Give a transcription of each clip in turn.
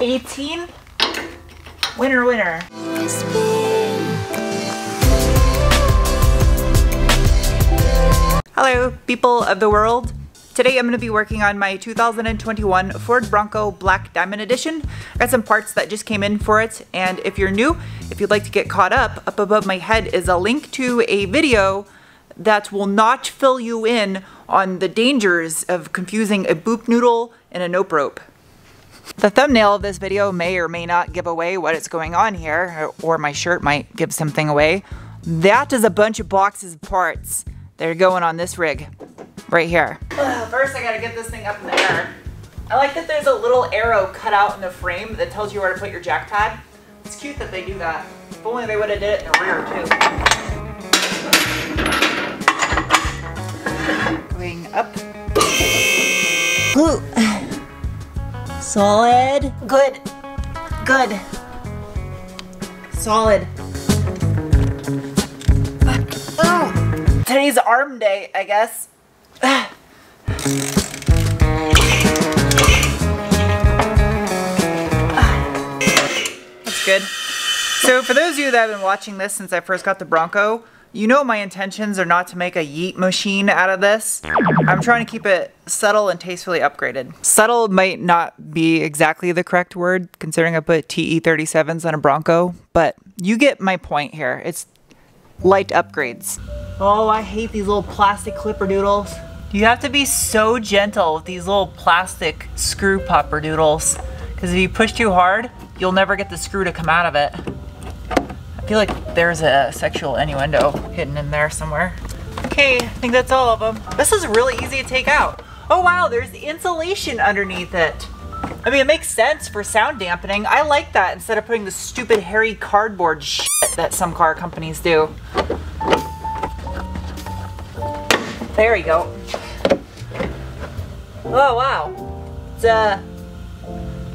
18. Winner, winner. Hello, people of the world. Today I'm going to be working on my 2021 Ford Bronco Black Diamond Edition. I got some parts that just came in for it, and if you're new, if you'd like to get caught up above my head is a link to a video that will not fill you in on the dangers of confusing a boop noodle and a nope rope. The thumbnail of this video may or may not give away what is going on here, or my shirt might give something away. That is a bunch of boxes of parts that are going on this rig. Right here. First, I gotta get this thing up in the air. I like that there's a little arrow cut out in the frame that tells you where to put your jack pad. It's cute that they do that. If only they would have did it in the rear too. Going up. Ooh. Solid. Good. Good. Solid. Ooh. Today's arm day, I guess. That's good. So for those of you that have been watching this since I first got the Bronco, you know my intentions are not to make a yeet machine out of this. I'm trying to keep it subtle and tastefully upgraded. Subtle might not be exactly the correct word considering I put TE37s on a Bronco, but you get my point here. It's light upgrades. Oh, I hate these little plastic clipper doodles. You have to be so gentle with these little plastic screw popper doodles, because if you push too hard, you'll never get the screw to come out of it. I feel like there's a sexual innuendo hidden in there somewhere. Okay, I think that's all of them. This is really easy to take out. Oh wow, there's the insulation underneath it. I mean, it makes sense for sound dampening. I like that instead of putting the stupid hairy cardboard shit that some car companies do. There you go. Oh wow, it's a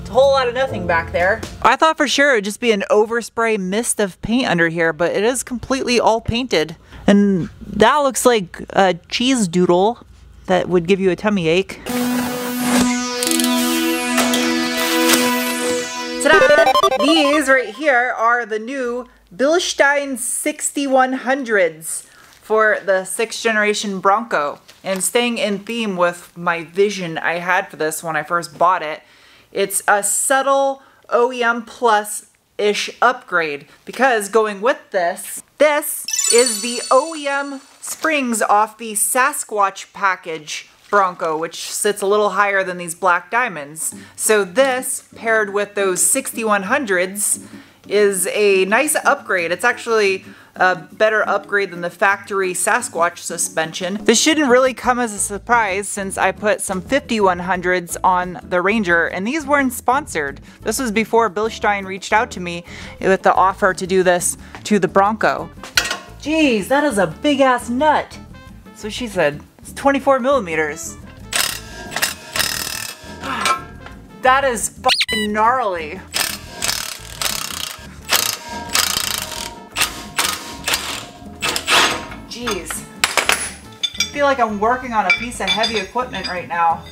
whole lot of nothing back there. I thought for sure it would just be an overspray mist of paint under here, but it is completely all painted. And that looks like a cheese doodle that would give you a tummy ache. Ta-da! These right here are the new Bilstein 6100s. For the 6th generation Bronco, and staying in theme with my vision I had for this when I first bought it, it's a subtle OEM plus-ish upgrade, because going with this is the OEM springs off the Sasquatch package Bronco, which sits a little higher than these Black Diamonds. So this, paired with those 6100s, is a nice upgrade. It's actually a better upgrade than the factory Sasquatch suspension. This shouldn't really come as a surprise since I put some 5100s on the Ranger, and these weren't sponsored. This was before Bilstein reached out to me with the offer to do this to the Bronco. Jeez, that is a big ass nut. That's what she said. It's 24 millimeters. That is fucking gnarly. Jeez. I feel like I'm working on a piece of heavy equipment right now.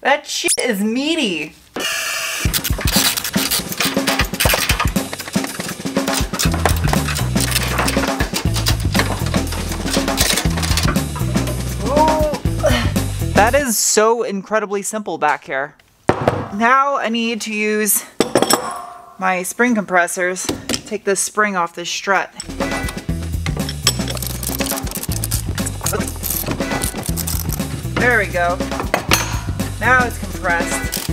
That shit is meaty. Oh. That is so incredibly simple back here. Now I need to use my spring compressors to take this spring off this strut. There we go. Now it's compressed.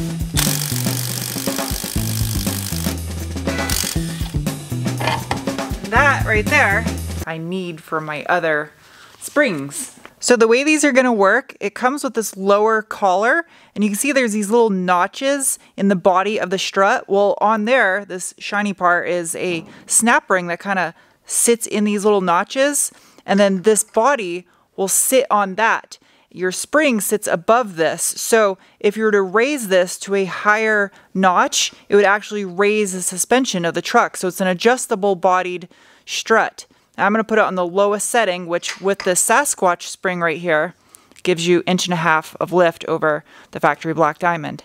And that right there, I need for my other springs. So the way these are gonna work, it comes with this lower collar, and you can see there's these little notches in the body of the strut. Well, on there, this shiny part is a snap ring that kind of sits in these little notches, and then this body will sit on that. Your spring sits above this, so if you were to raise this to a higher notch, it would actually raise the suspension of the truck. So it's an adjustable bodied strut. Now I'm gonna put it on the lowest setting, which with the Sasquatch spring right here, gives you 1.5 inches of lift over the factory Black Diamond.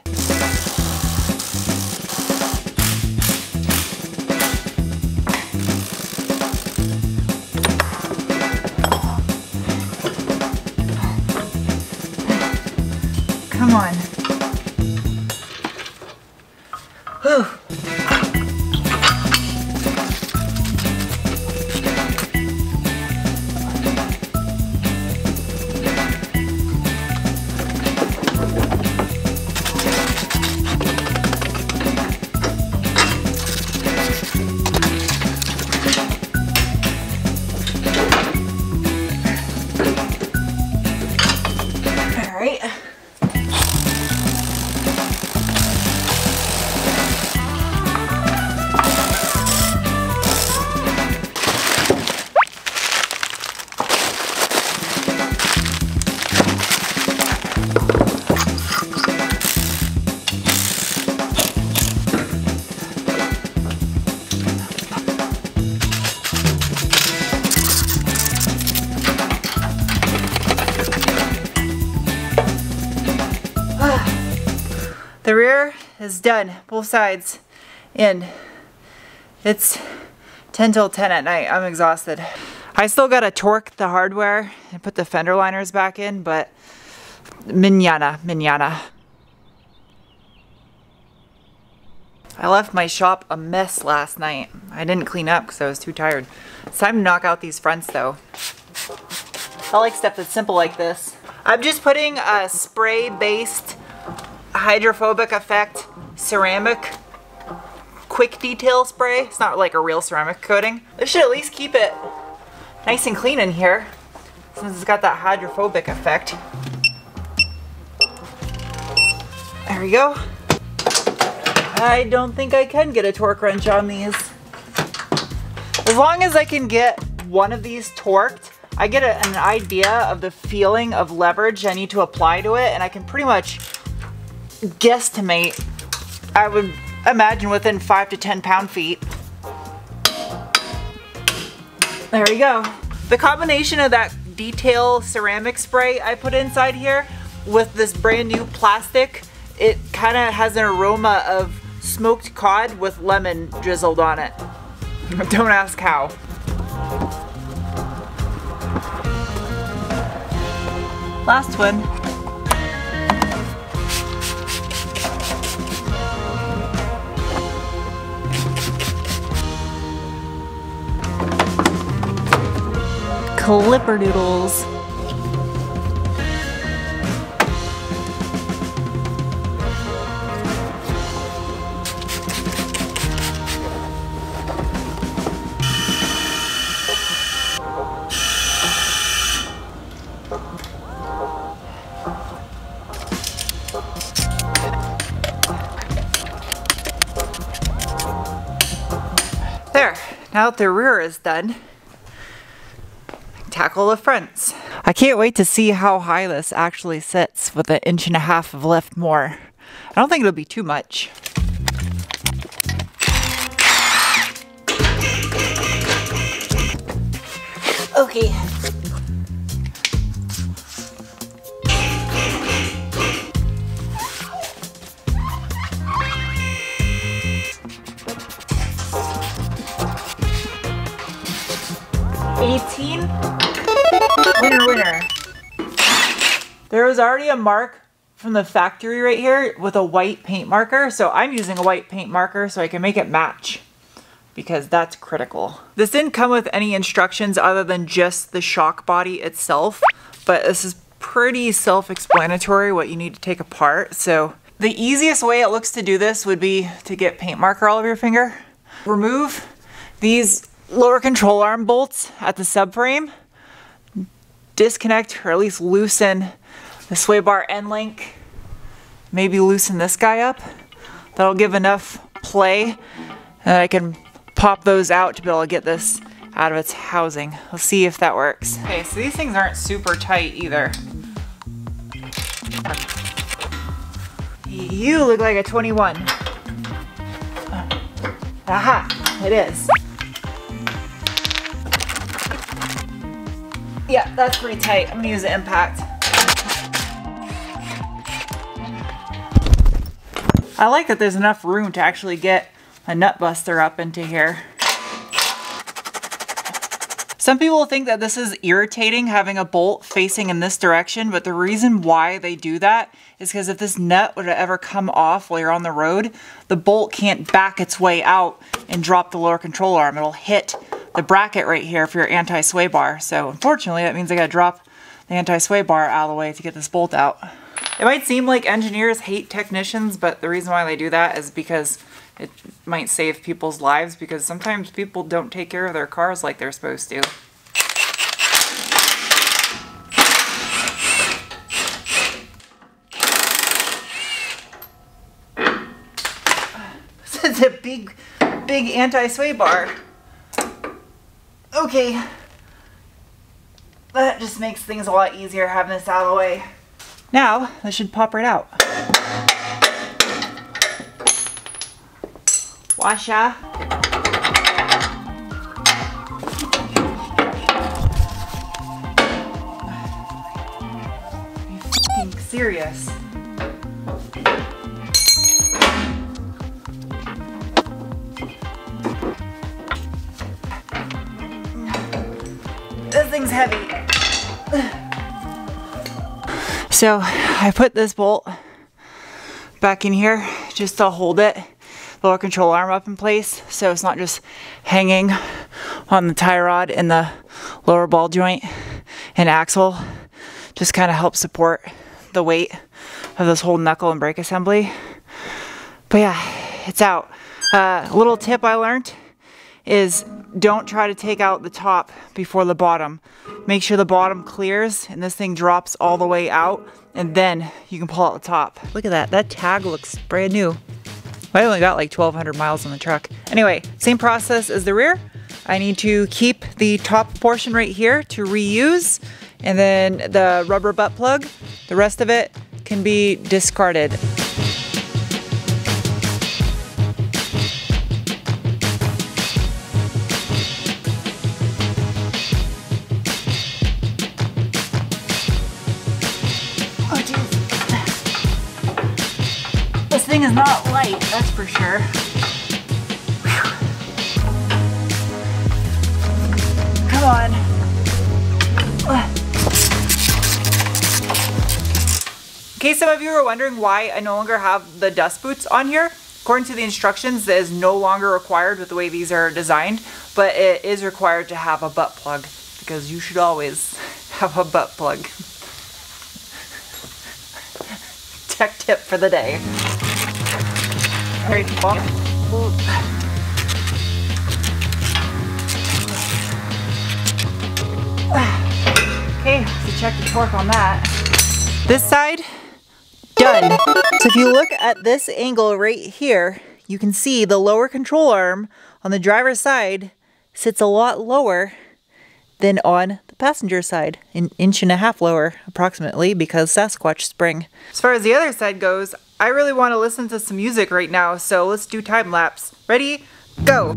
Come on. Whew. The rear is done, both sides, and it's 10 till 10 at night. I'm exhausted. I still gotta torque the hardware and put the fender liners back in, but mañana. I left my shop a mess last night. I didn't clean up because I was too tired. It's time to knock out these fronts though. I like stuff that's simple like this. I'm just putting a spray-based hydrophobic effect ceramic quick detail spray. It's not like a real ceramic coating. This should at least keep it nice and clean in here since it's got that hydrophobic effect. There we go. I don't think I can get a torque wrench on these. As long as I can get one of these torqued, I get an idea of the feeling of leverage I need to apply to it, and I can pretty much guesstimate, I would imagine, within 5 to 10 pound-feet. There you go. The combination of that detail ceramic spray I put inside here with this brand new plastic, it kind of has an aroma of smoked cod with lemon drizzled on it. Don't ask how. Last one. Clipper doodles. There, now that the rear is done, tackle the fronts. I can't wait to see how high this actually sits with 1.5 inches of lift more. I don't think it'll be too much. Okay. Winner. There was already a mark from the factory right here with a white paint marker, so I'm using a white paint marker so I can make it match, because that's critical. This didn't come with any instructions other than just the shock body itself, but this is pretty self-explanatory what you need to take apart. So the easiest way it looks to do this would be to get paint marker all over your finger, remove these lower control arm bolts at the subframe, disconnect or at least loosen the sway bar end link, maybe loosen this guy up. That'll give enough play that I can pop those out to be able to get this out of its housing. We'll see if that works. Okay, so these things aren't super tight either. You look like a 21. Aha, it is. Yeah, that's pretty tight. I'm gonna use the impact. I like that there's enough room to actually get a nut buster up into here. Some people think that this is irritating having a bolt facing in this direction, but the reason why they do that is because if this nut would have ever come off while you're on the road, the bolt can't back its way out and drop the lower control arm. It'll hit the bracket right here for your anti-sway bar. So unfortunately, that means I gotta drop the anti-sway bar out of the way to get this bolt out. It might seem like engineers hate technicians, but the reason why they do that is because it might save people's lives, because sometimes people don't take care of their cars like they're supposed to. This is a big anti-sway bar. Okay. That just makes things a lot easier having this out of the way. Now, this should pop right out. Washa. Are you fucking serious? This thing's heavy. So I put this bolt back in here just to hold it, the lower control arm up in place, so it's not just hanging on the tie rod and the lower ball joint and axle. Just kind of helps support the weight of this whole knuckle and brake assembly. But yeah, it's out. Little tip I learned is don't try to take out the top before the bottom. Make sure the bottom clears and this thing drops all the way out, and then you can pull out the top. Look at that, that tag looks brand new. I only got like 1,200 miles on the truck. Anyway, same process as the rear. I need to keep the top portion right here to reuse, and then the rubber butt plug, the rest of it can be discarded. Is not light, that's for sure. Whew. Come on. In case some of you are wondering why I no longer have the dust boots on here, according to the instructions, that is no longer required with the way these are designed, but it is required to have a butt plug, because you should always have a butt plug. Tech tip for the day. Ready to bump? Okay, so check the torque on that. This side, done. So if you look at this angle right here, you can see the lower control arm on the driver's side sits a lot lower than on the passenger side, an inch and a half lower approximately, because Sasquatch spring. As far as the other side goes, I really want to listen to some music right now, so let's do time lapse. Ready? Go!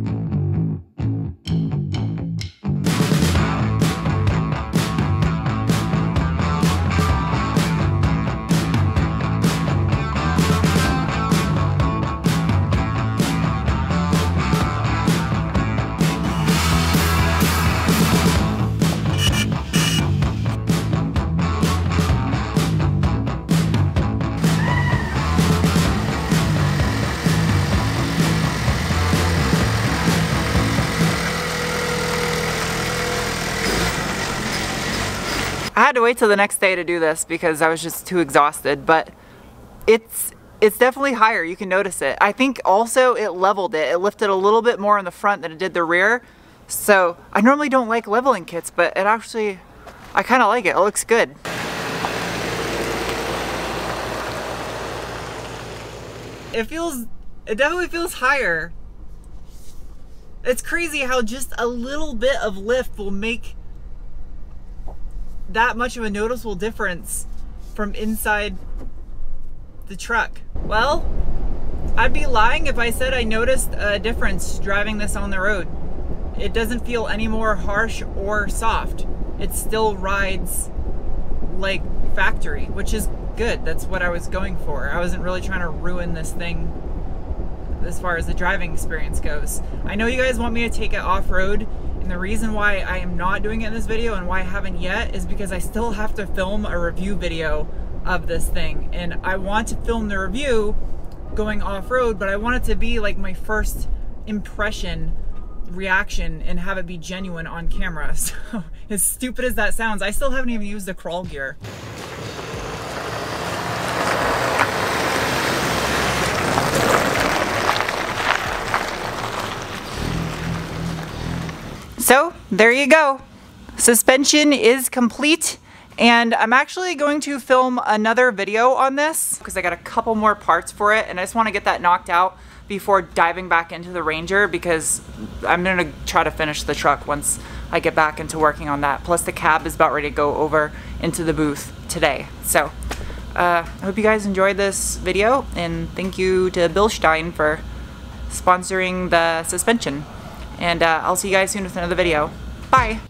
I had to wait till the next day to do this because I was just too exhausted, but it's definitely higher. You can notice it. I think also it leveled it. It lifted a little bit more in the front than it did the rear. So I normally don't like leveling kits, but it actually, I kind of like it. It looks good. It definitely feels higher. It's crazy how just a little bit of lift will make that much of a noticeable difference from inside the truck. Well, I'd be lying if I said I noticed a difference driving this on the road. It doesn't feel any more harsh or soft. It still rides like factory, which is good. That's what I was going for. I wasn't really trying to ruin this thing as far as the driving experience goes. I know you guys want me to take it off-road And the reason why I am not doing it in this video and why I haven't yet is because I still have to film a review video of this thing. And I want to film the review going off-road, but I want it to be like my first impression reaction and have it be genuine on camera. So as stupid as that sounds, I still haven't even used the crawl gear. So there you go. Suspension is complete, and I'm actually going to film another video on this because I got a couple more parts for it, and I just want to get that knocked out before diving back into the Ranger, because I'm gonna try to finish the truck once I get back into working on that. Plus the cab is about ready to go over into the booth today. So I hope you guys enjoyed this video, and thank you to Bilstein for sponsoring the suspension. And I'll see you guys soon with another video. Bye.